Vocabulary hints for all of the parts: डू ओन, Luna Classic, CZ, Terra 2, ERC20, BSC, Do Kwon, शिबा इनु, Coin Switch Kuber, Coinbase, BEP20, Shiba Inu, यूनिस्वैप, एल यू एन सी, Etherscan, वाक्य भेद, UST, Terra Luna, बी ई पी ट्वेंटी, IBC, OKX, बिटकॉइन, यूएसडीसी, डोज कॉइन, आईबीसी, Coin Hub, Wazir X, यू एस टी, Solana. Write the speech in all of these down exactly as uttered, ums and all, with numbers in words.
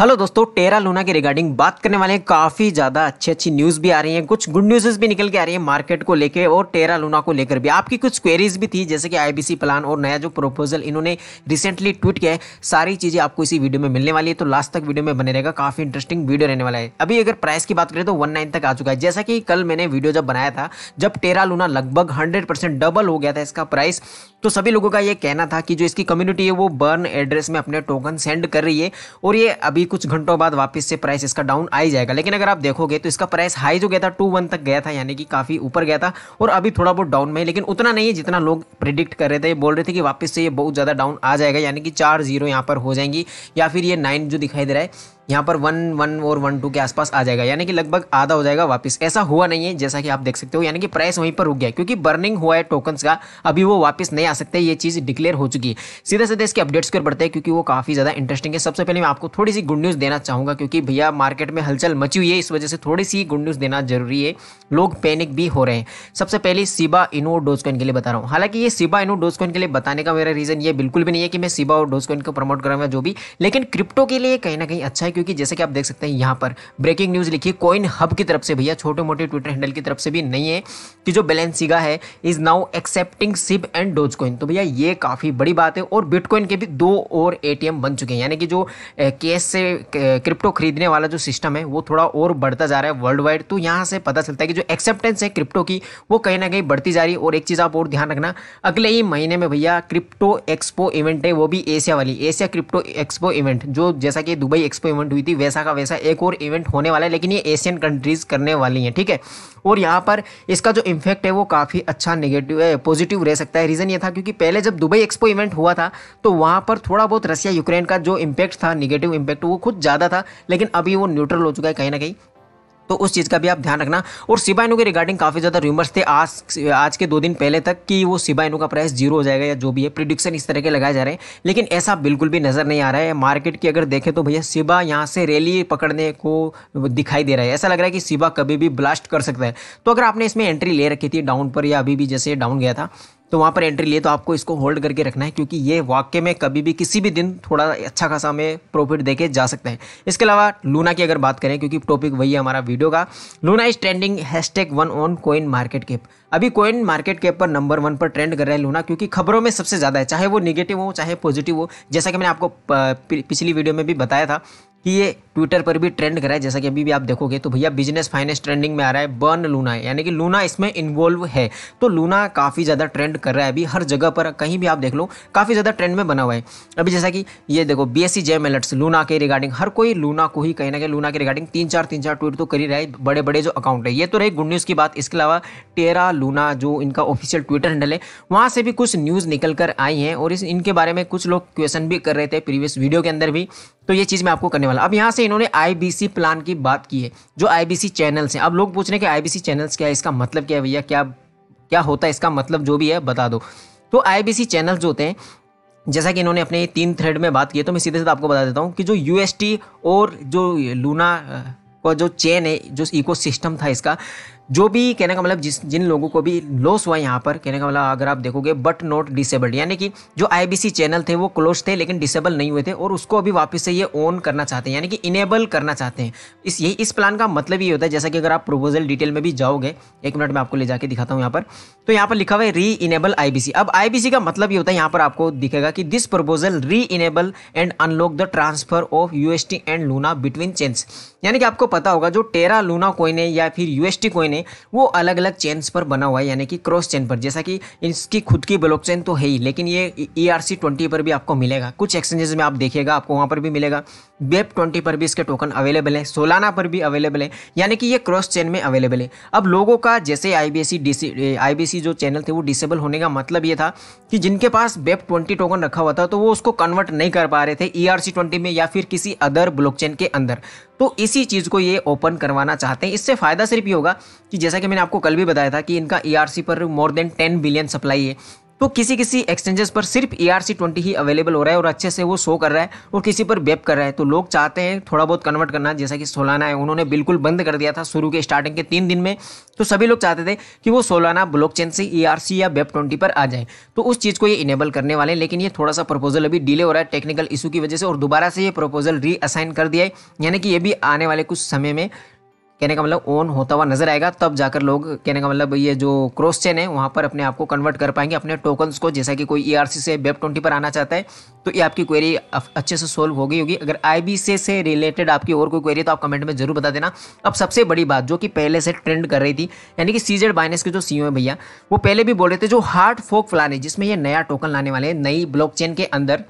Hello दोस्तों, Terra Luna के regarding बात करने वाले हैं। काफ़ी ज़्यादा अच्छी अच्छी न्यूज़ भी आ रही हैं, कुछ गुड न्यूज़ेस भी निकल के आ रही है मार्केट को लेके और टेरा लूना को लेकर भी। आपकी कुछ क्वेरीज़ भी थी जैसे कि आईबीसी प्लान और नया जो प्रपोजल इन्होंने रिसेंटली ट्वीट किया है, सारी चीज़ें आपको इसी वीडियो में मिलने वाली है। तो लास्ट तक वीडियो में बने रहेगा, काफ़ी इंटरेस्टिंग वीडियो रहने वाला है। अभी अगर प्राइस की बात करें तो वन नाइन तक आ चुका है। जैसा कि कल मैंने वीडियो जब बनाया था, जब टेरा लूना लगभग हंड्रेड परसेंट डबल हो गया था इसका प्राइस, तो सभी लोगों का ये कहना था कि जो इसकी कम्युनिटी है वो बर्न एड्रेस में अपने टोकन सेंड कर रही है और ये अभी कुछ घंटों बाद वापस से प्राइस इसका डाउन आ ही जाएगा। लेकिन अगर आप देखोगे तो इसका प्राइस हाई जो गया था टू वन तक गया था, यानी कि काफ़ी ऊपर गया था और अभी थोड़ा बहुत डाउन में, लेकिन उतना नहीं है जितना लोग प्रिडिक्ट कर रहे थे। बोल रहे थे कि वापस से ये बहुत ज़्यादा डाउन आ जाएगा, यानी कि चार जीरो यहाँ पर हो जाएंगी या फिर ये नाइन जो दिखाई दे रहा है यहाँ पर वन वन और वन टू के आसपास आ जाएगा, यानी कि लगभग आधा हो जाएगा वापस। ऐसा हुआ नहीं है जैसा कि आप देख सकते हो, यानी कि प्राइस वहीं पर रुक गया क्योंकि बर्निंग हुआ है टोकन्स का, अभी वो वापस नहीं आ सकते, ये चीज़ डिक्लेयर हो चुकी है। सीधे सीधे इसके अपडेट्स कर बढ़ते हैं क्योंकि वो काफ़ी ज़्यादा इंटरेस्टिंग है। सबसे पहले मैं आपको थोड़ी सी गुड न्यूज़ देना चाहूँगा क्योंकि भैया मार्केट में हलचल मची हुई है, इस वजह से थोड़ी सी गुड न्यूज़ देना जरूरी है, लोग पैनिक भी हो रहे हैं। सबसे पहले शिबा इनु और डोज कॉइन के लिए बता रहा हूँ। हालांकि ये शिबा इनु डोज कॉइन के लिए बताने का मेरा रीज़न ये बिल्कुल भी नहीं है कि मैं शिबा और डोज कॉइन को प्रमोट करूँगा जो भी, लेकिन क्रिप्टो के लिए कहीं ना कहीं अच्छा है क्योंकि जैसे कि आप देख सकते हैं यहाँ पर ब्रेकिंग न्यूज़ लिखी कॉइन हब की तरफ से, भैया छोटे मोटे ट्विटर हैंडल की तरफ से भी नहीं है, कि जो बैलेंसिगा है इज नाउ एक्सेप्टिंग सिब एंड डोज कॉइन। तो भैया ये काफ़ी बड़ी बात है और बिटकॉइन के भी दो और एटीएम बन चुके हैं, यानी कि जो कैश से क्रिप्टो खरीदने वाला जो सिस्टम है वो थोड़ा और बढ़ता जा रहा है वर्ल्ड वाइड। तो यहाँ से पता चलता है कि जो एक्सेप्टेंस है क्रिप्टो की वो कहीं ना कहीं बढ़ती जा रही है। और एक चीज़ आप और ध्यान रखना, अगले ही महीने में भैया क्रिप्टो एक्सपो इवेंट है, वो भी एशिया वाली एशिया क्रिप्टो एक्सपो इवेंट, जो जैसा कि दुबई एक्सपो इवेंट हुई थी वैसा का वैसा एक और इवेंट होने वाला है, लेकिन ये एशियन कंट्रीज करने वाली हैं, ठीक है। और यहाँ पर इसका जो इम्पैक्ट है वो काफ़ी अच्छा नेगेटिव है, पॉजिटिव रह सकता है। रीज़न ये था क्योंकि पहले जब दुबई एक्सपो इवेंट हुआ था तो वहाँ पर थोड़ा बहुत रसिया यूक्रेन का जो इम्पैक्ट था, नेगेटिव इम्पैक्ट, वो खुद ज़्यादा था, लेकिन अभी वो न्यूट्रल हो चुका है कहीं ना कहीं, तो उस चीज़ का भी आप ध्यान रखना। और शिबा इनु के रिगार्डिंग काफ़ी ज़्यादा रूमर्स थे आज आज के दो दिन पहले तक कि वो शिबा इनु का प्राइस जीरो हो जाएगा या जो भी है, प्रिडिक्शन इस तरह के लगाए जा रहे हैं, लेकिन ऐसा बिल्कुल भी नज़र नहीं आ रहा है। मार्केट की अगर देखें तो भैया शिबा यहाँ से रैली पकड़ने को दिखाई दे रहा है, ऐसा लग रहा है कि शिबा कभी भी ब्लास्ट कर सकता है। तो अगर आपने इसमें एंट्री ले रखी थी डाउन पर या अभी भी जैसे डाउन गया था तो वहाँ पर एंट्री लिए, तो आपको इसको होल्ड करके रखना है क्योंकि ये वाकई में कभी भी किसी भी दिन थोड़ा अच्छा खासा में प्रॉफिट देके जा सकते हैं। इसके अलावा लूना की अगर बात करें क्योंकि टॉपिक वही है हमारा वीडियो का, Luna is trending hashtag one on coin market cap. अभी कॉइन मार्केट कैप पर नंबर वन पर ट्रेंड कर रहा है लूना क्योंकि खबरों में सबसे ज़्यादा है, चाहे वो निगेटिव हो चाहे पॉजिटिव हो। जैसा कि मैंने आपको पिछली वीडियो में भी बताया था कि ये ट्विटर पर भी ट्रेंड कर रहा है, जैसा कि अभी भी आप देखोगे तो भैया बिजनेस फाइनेंस ट्रेंडिंग में आ रहा है, बर्न लूना है, यानी कि लूना इसमें इन्वॉल्व है। तो लूना काफ़ी ज़्यादा ट्रेंड कर रहा है अभी, हर जगह पर कहीं भी आप देख लो काफ़ी ज़्यादा ट्रेंड में बना हुआ है अभी। जैसा कि ये देखो बीएससी जेम अलर्ट्स लूना के रिगार्डिंग, हर कोई लूना को ही कहीं ना कहीं लूना के रिगार्डिंग तीन चार तीन चार ट्वीट तो कर ही रहा है, बड़े बड़े जो अकाउंट है। ये तो रही गुड न्यूज़ की बात। इसके अलावा टेरा लूना जो इनका ऑफिशियल ट्विटर हैंडल है वहाँ से भी कुछ न्यूज़ निकल कर आई हैं और इस इनके बारे में कुछ लोग क्वेश्चन भी कर रहे थे प्रीवियस वीडियो के अंदर भी, तो ये चीज़ मैं आपको करने वाला। अब यहाँ से इन्होंने आईबीसी प्लान की बात की है, जो आईबीसी चैनल्स हैं। अब लोग पूछ रहे हैं कि आईबीसी चैनल्स क्या है, इसका मतलब क्या है भैया, क्या क्या होता है इसका मतलब, जो भी है बता दो। तो आईबीसी चैनल्स जो होते हैं, जैसा कि इन्होंने अपने तीन थ्रेड में बात की है, तो मैं सीधे सीधे आपको बता देता हूँ कि जो यूएसटी और जो लूना का जो चेन है, जो इको सिस्टम था इसका, जो भी कहने का मतलब जिस जिन लोगों को भी लॉस हुआ यहाँ पर, कहने का मतलब अगर आप देखोगे बट नॉट डिसेबल्ड, यानी कि जो आईबीसी चैनल थे वो क्लोज थे लेकिन डिसेबल नहीं हुए थे और उसको अभी वापस से ये ऑन करना चाहते हैं, यानी कि इनेबल करना चाहते हैं। इस यही इस प्लान का मतलब ये होता है। जैसा कि अगर आप प्रोपोजल डिटेल में भी जाओगे, एक मिनट में आपको ले जाके दिखाता हूँ यहाँ पर, तो यहाँ पर लिखा हुआ है री इनेबल आईबीसी। अब आईबीसी का मतलब ये होता है, यहाँ पर आपको दिखेगा कि this proposal re enable and unlock the transfer of UST and Luna between chains, यानी कि आपको पता होगा जो टेरा लूना कॉइन है या फिर यूएसटी कॉइन वो अलग अलग चेन्स पर बना हुआ है, यानी कि क्रॉस चेन पर। जैसा कि इसकी खुद की ब्लॉकचेन तो है ही, लेकिन ये ई आर सी ट्वेंटी पर भी आपको मिलेगा, कुछ एक्सचेंजेस में आप देखिएगा आपको वहां पर भी मिलेगा, बी ई पी ट्वेंटी पर भी इसके टोकन अवेलेबल है, सोलाना पर भी अवेलेबल है, यानी कि ये क्रॉस चेन में अवेलेबल है। अब लोगों का जैसे आईबीसी आईबीसी जो चैनल थे वो डिसेबल होने का मतलब ये था कि जिनके पास बी ई पी ट्वेंटी token रखा हुआ था तो वो उसको कन्वर्ट नहीं कर पा रहे थे ई आर सी ट्वेंटी में या फिर किसी अदर ब्लॉकचेन के अंदर, तो इसी चीज़ को ये ओपन करवाना चाहते हैं। इससे फ़ायदा सिर्फ ये होगा कि जैसा कि मैंने आपको कल भी बताया था कि इनका ई आर सी पर more than ten billion supply है, तो किसी किसी एक्सचेंजेस पर सिर्फ ई आर सी ट्वेंटी ही अवेलेबल हो रहा है और अच्छे से वो शो कर रहा है और किसी पर बेप कर रहा है। तो लोग चाहते हैं थोड़ा बहुत कन्वर्ट करना, जैसा कि सोलाना है उन्होंने बिल्कुल बंद कर दिया था शुरू के स्टार्टिंग के तीन दिन में। तो सभी लोग चाहते थे कि वो सोलाना ब्लॉकचेन से ई आर सी या बेप ट्वेंटी पर आ जाए, तो उस चीज़ को ये इनेबल करने वाले हैं। लेकिन ये थोड़ा सा प्रपोजल अभी डिले हो रहा है टेक्निकल इशू की वजह से और दोबारा से ये प्रपोजल रीअसाइन कर दिया है, यानी कि ये भी आने वाले कुछ समय में कहने का मतलब ऑन होता हुआ नजर आएगा। तब जाकर लोग कहने का मतलब ये जो क्रॉस चेन है वहाँ पर अपने आप को कन्वर्ट कर पाएंगे अपने टोकन्स को। जैसा कि कोई ई आर सी से बेप ट्वेंटी पर आना चाहता है तो ये आपकी क्वेरी अच्छे से सोल्व हो गई होगी। अगर आई बी सी से रिलेटेड आपकी और कोई क्वेरी है तो आप कमेंट में जरूर बता देना। अब सबसे बड़ी बात जो कि पहले से ट्रेंड कर रही थी, यानी कि सी जेड बाइनेंस के जो सी ई ओ है भैया, वो पहले भी बोल रहे थे जो हार्ड फोक प्लान है जिसमें ये नया टोकन लाने वाले हैं नई ब्लॉक चेन के अंदर,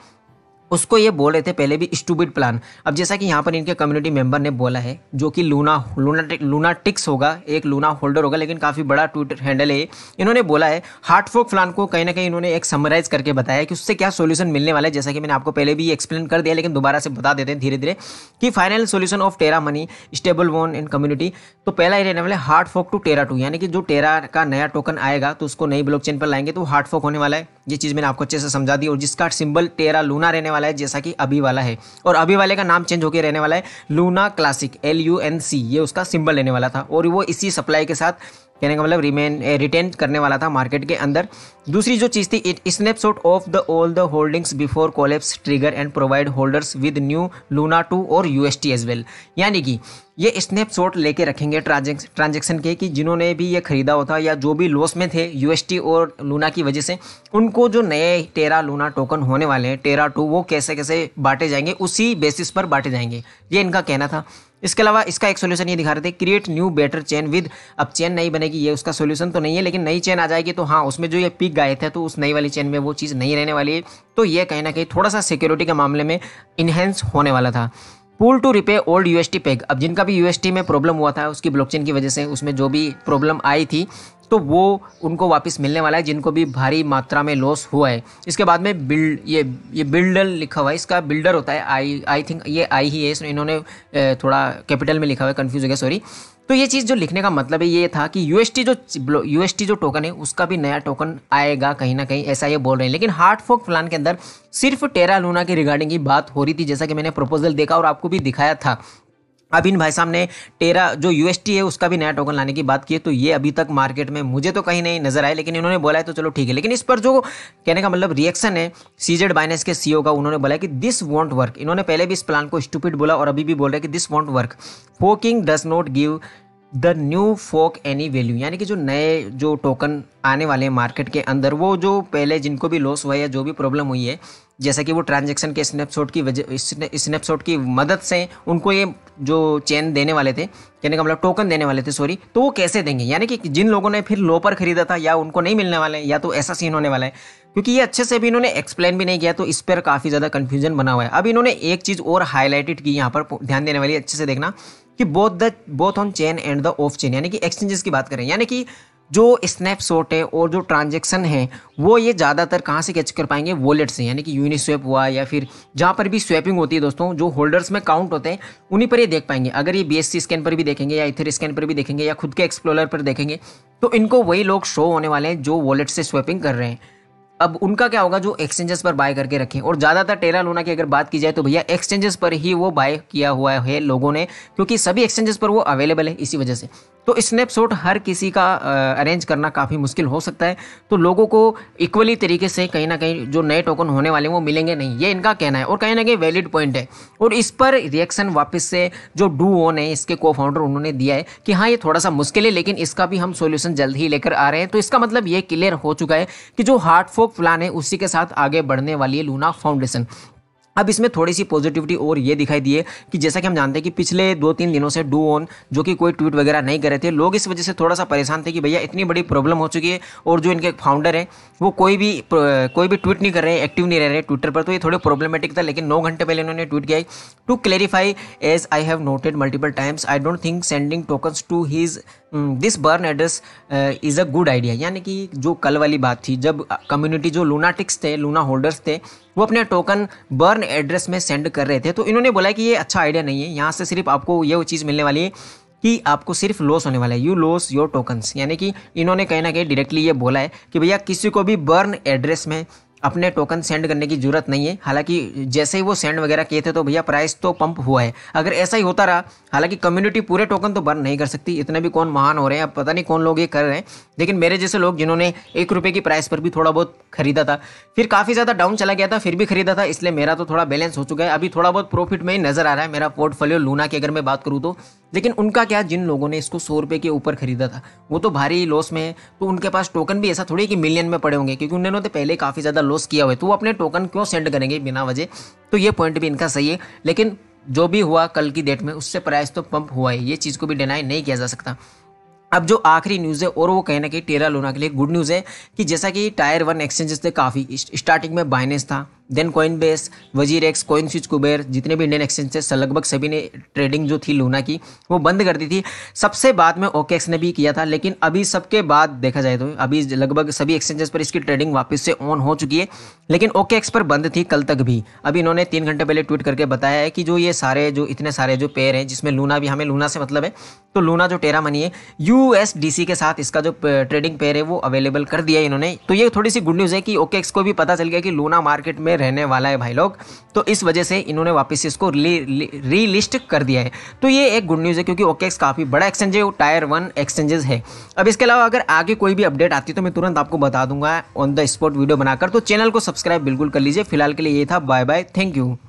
उसको ये बोल रहे थे पहले भी स्टूपिड प्लान। अब जैसा कि यहाँ पर इनके कम्युनिटी मेंबर ने बोला है जो कि लूना लूनाटिक लूनाटिक्स होगा, एक लूना होल्डर होगा, लेकिन काफ़ी बड़ा ट्विटर हैंडल है, इन्होंने बोला है हार्ड फोक प्लान को कहीं ना कहीं इन्होंने एक समराइज़ करके बताया कि उससे क्या सोल्यूशन मिलने वाला है। जैसा कि मैंने आपको पहले भी एक्सप्लेन कर दिया, लेकिन दोबारा से बता देते हैं धीरे धीरे कि final solution of Terra money stable one in community. तो पहला ही रहने वाला है hard fork to Terra two, यानी कि जो टेरा का नया टोकन आएगा तो उसको नई ब्लॉकचेन पर लाएंगे तो हार्ड फोक होने वाला है। ये चीज़ मैंने आपको अच्छे से समझा दी। और जिसका सिंबल टेरा लूना रहने वाला है जैसा कि अभी वाला है, और अभी वाले का नाम चेंज होकर रहने वाला है Luna classic एल यू एन सी, ये उसका सिंबल रहने वाला था और वो इसी सप्लाई के साथ कहने का मतलब रिमेन रिटेन करने वाला था मार्केट के अंदर। दूसरी जो चीज़ थी it snapshot of the all the holdings before collapse trigger and provide holders with new Luna two और यू एस टी as well, यानी कि ये स्नैपशॉट लेके रखेंगे ट्रांजेक्शन के कि जिन्होंने भी ये खरीदा होता या जो भी लॉस में थे यू एस टी और लूना की वजह से, उनको जो नए टेरा लूना टोकन होने वाले हैं टेरा टू वो कैसे कैसे बांटे जाएंगे उसी बेसिस पर बांटे जाएंगे, ये इनका कहना था। इसके अलावा इसका एक सोल्यूशन ये दिखा रहे थे create new better chain with, अब चेन नहीं बनेगी ये उसका सोल्यूशन तो नहीं है, लेकिन नई चेन आ जाएगी तो हाँ उसमें जो ये पिक गए थे तो उस नई वाली चेन में वो चीज़ नहीं रहने वाली है। तो ये कहीं ना कहीं थोड़ा सा सिक्योरिटी के मामले में इन्हेंस होने वाला था। Pool to repay old यू एस टी peg, अब जिनका भी यू एस टी में प्रॉब्लम हुआ था उसकी ब्लॉकचेन की वजह से उसमें जो भी प्रॉब्लम आई थी तो वो उनको वापस मिलने वाला है जिनको भी भारी मात्रा में लॉस हुआ है। इसके बाद में बिल्ड ये ये बिल्डर लिखा हुआ है, इसका बिल्डर होता है आई आई थिंक ये आई ही है, इसमें इन्होंने थोड़ा कैपिटल में लिखा हुआ है, कन्फ्यूज हो गया सॉरी। तो ये चीज़ जो लिखने का मतलब है ये था कि यू एस टी जो यू एस टी जो टोकन है उसका भी नया टोकन आएगा कहीं ना कहीं, ऐसा ये बोल रहे हैं। लेकिन हार्ड फोक प्लान के अंदर सिर्फ टेरा लूना के रिगार्डिंग ही बात हो रही थी, जैसा कि मैंने प्रपोजल देखा और आपको भी दिखाया था। अब इन भाई साहब ने टेरा जो यू एस टी है उसका भी नया टोकन लाने की बात की है, तो ये अभी तक मार्केट में मुझे तो कहीं नहीं नजर आए, लेकिन इन्होंने बोला है तो चलो ठीक है। लेकिन इस पर जो कहने का मतलब रिएक्शन है सी जेड बाइनेंस के सी ई ओ का, उन्होंने बोला कि दिस वॉन्ट वर्क, इन्होंने पहले भी इस प्लान को स्टूपिड बोला और अभी भी बोल रहे हैं कि this won't work, forking does not give the new fork any value, यानी कि जो नए जो टोकन आने वाले हैं मार्केट के अंदर वो जो पहले जिनको भी लॉस हुआ है जो भी प्रॉब्लम हुई है, जैसा कि वो ट्रांजैक्शन के स्नैपशॉट की वजह स्नैपशॉट की मदद से उनको ये जो चेन देने वाले थे कहने का मतलब टोकन देने वाले थे सॉरी, तो वो कैसे देंगे, यानी कि जिन लोगों ने फिर लो पर खरीदा था या उनको नहीं मिलने वाले हैं या तो ऐसा सीन होने वाला है, क्योंकि ये अच्छे से भी इन्होंने एक्सप्लेन भी नहीं किया तो इस पर काफ़ी ज़्यादा कन्फ्यूजन बना हुआ है। अब इन्होंने एक चीज़ और हाईलाइटेड की यहाँ पर ध्यान देने वाली, अच्छे से देखना कि both the both on chain and the off chain, यानी कि एक्सचेंजेस की बात करें, यानी कि जो स्नैपशॉट है और जो ट्रांजैक्शन है वो ये ज़्यादातर कहाँ से कैच कर पाएंगे, वॉलेट से, यानी कि यूनिस्वैप हुआ या फिर जहाँ पर भी स्वैपिंग होती है दोस्तों, जो होल्डर्स में काउंट होते हैं उन्हीं पर ये देख पाएंगे। अगर ये बी एस सी स्कैन पर भी देखेंगे या इथर स्कैन पर भी देखेंगे या खुद के एक्सप्लोरर पर देखेंगे तो इनको वही लोग शो होने वाले हैं जो वॉलेट से स्वैपिंग कर रहे हैं। अब उनका क्या होगा जो एक्सचेंजेस पर बाय करके रखें, और ज़्यादातर टेरा लूना की अगर बात की जाए तो भैया एक्सचेंजेस पर ही वो बाय किया हुआ है लोगों ने, क्योंकि सभी एक्सचेंजेस पर वो अवेलेबल है इसी वजह से। तो स्नैपशॉट हर किसी का अरेंज करना काफ़ी मुश्किल हो सकता है, तो लोगों को इक्वली तरीके से कहीं ना कहीं जो नए टोकन होने वाले हैं वो मिलेंगे नहीं, ये इनका कहना है और कहीं ना कहीं वैलिड पॉइंट है। और इस पर रिएक्शन वापस से जो डू ओन है इसके को फाउंडर उन्होंने दिया है कि हाँ ये थोड़ा सा मुश्किल है लेकिन इसका भी हम सोल्यूशन जल्द ही लेकर आ रहे हैं। तो इसका मतलब ये क्लियर हो चुका है कि जो हार्ड फोक प्लान है उसी के साथ आगे बढ़ने वाली है लूना फाउंडेशन। अब इसमें थोड़ी सी पॉजिटिविटी और ये दिखाई दी है कि जैसा कि हम जानते हैं कि पिछले दो तीन दिनों से डू ऑन जो कि कोई ट्वीट वगैरह नहीं कर रहे थे, लोग इस वजह से थोड़ा सा परेशान थे कि भैया इतनी बड़ी प्रॉब्लम हो चुकी है और जो इनके फाउंडर हैं वो कोई भी कोई भी ट्वीट नहीं कर रहे, एक्टिव नहीं रह रहे ट्विटर पर, तो ये थोड़े प्रॉब्लमेटिक था। लेकिन नौ घंटे पहले इन्होंने ट्वीट किया, to clarify as I have noted multiple times I don't think sending tokens to his this burn address is a good idea, यानी कि जो कल वाली बात थी जब कम्युनिटी जो लूनाटिक्स थे लूना होल्डर्स थे वो अपने टोकन बर्न एड्रेस में सेंड कर रहे थे, तो इन्होंने बोला कि ये अच्छा आइडिया नहीं है, यहाँ से सिर्फ आपको ये वो चीज़ मिलने वाली है कि आपको सिर्फ लॉस होने वाला है, यू लॉस योर टोकन्स। यानी कि इन्होंने कहीं ना कहीं डायरेक्टली ये बोला है कि भैया किसी को भी बर्न एड्रेस में अपने टोकन सेंड करने की ज़रूरत नहीं है। हालांकि जैसे ही वो सेंड वगैरह किए थे तो भैया प्राइस तो पंप हुआ है। अगर ऐसा ही होता रहा, हालांकि कम्युनिटी पूरे टोकन तो बर्न नहीं कर सकती, इतने भी कौन महान हो रहे हैं, अब पता नहीं कौन लोग ये कर रहे हैं, लेकिन मेरे जैसे लोग जिन्होंने एक रुपये की प्राइस पर भी थोड़ा बहुत खरीदा था, फिर काफ़ी ज़्यादा डाउन चला गया था, फिर भी खरीदा था, इसलिए मेरा तो थोड़ा बैलेंस हो चुका है। अभी थोड़ा बहुत प्रॉफिट में ही नज़र आ रहा है मेरा पोर्टफोलियो लूना की अगर मैं बात करूँ तो। लेकिन उनका क्या, जिन लोगों ने इसको सौ रुपये के ऊपर खरीदा था वो तो भारी लॉस में है, तो उनके पास टोकन भी ऐसा थोड़ी कि मिलियन में पड़े होंगे, क्योंकि उन्होंने तो पहले काफ़ी ज़्यादा लॉस किया हुआ है, तो वो अपने टोकन क्यों सेंड करेंगे बिना वजह। तो ये पॉइंट भी इनका सही है, लेकिन जो भी हुआ कल की डेट में उससे प्राइस तो पंप हुआ है, ये चीज़ को भी डिनाई नहीं किया जा सकता। अब जो आखिरी न्यूज़ है, और वो कहीं ना कहीं टेरा लूना के लिए गुड न्यूज़ है, कि जैसा कि टायर वन एक्सचेंजेस थे काफ़ी, स्टार्टिंग में बाइनेंस था, देन कॉइनबेस, वजीर एक्स, कॉइन स्विच कुबेर, जितने भी इंडियन एक्सचेंजेस लगभग सभी ने ट्रेडिंग जो थी लूना की वो बंद कर दी थी। सबसे बाद में ओकेएक्स ने भी किया था, लेकिन अभी सबके बाद देखा जाए तो अभी लगभग सभी एक्सचेंजेस पर इसकी ट्रेडिंग वापस से ऑन हो चुकी है, लेकिन ओकेएक्स पर बंद थी कल तक भी। अभी इन्होंने तीन घंटे पहले ट्वीट करके बताया है कि जो ये सारे जो इतने सारे जो पेयर हैं, जिसमें लूना भी, हमें लूना से मतलब है, तो लूना जो टेरा मनी है यूएसडीसी के साथ इसका जो ट्रेडिंग पेयर है वो अवेलेबल कर दिया है इन्होंने। तो ये थोड़ी सी गुड न्यूज़ है कि ओकेएक्स को भी पता चल गया कि लूना मार्केट में रहने वाला है भाई लोग, तो इस वजह से इन्होंने वापस इसको रीलिस्ट कर दिया है। तो ये एक गुड न्यूज़ है, क्योंकि ओकेएक्स काफ़ी बड़ा एक्सचेंज है, वो टायर वन एक्सचेंजेस है। अब इसके अलावा अगर आगे कोई भी अपडेट आती है तो मैं तुरंत आपको बता दूंगा ऑन द स्पॉट वीडियो बनाकर, तो चैनल को सब्सक्राइब बिल्कुल कर लीजिए। फिलहाल के लिए ये था, बाय बाय, थैंक यू।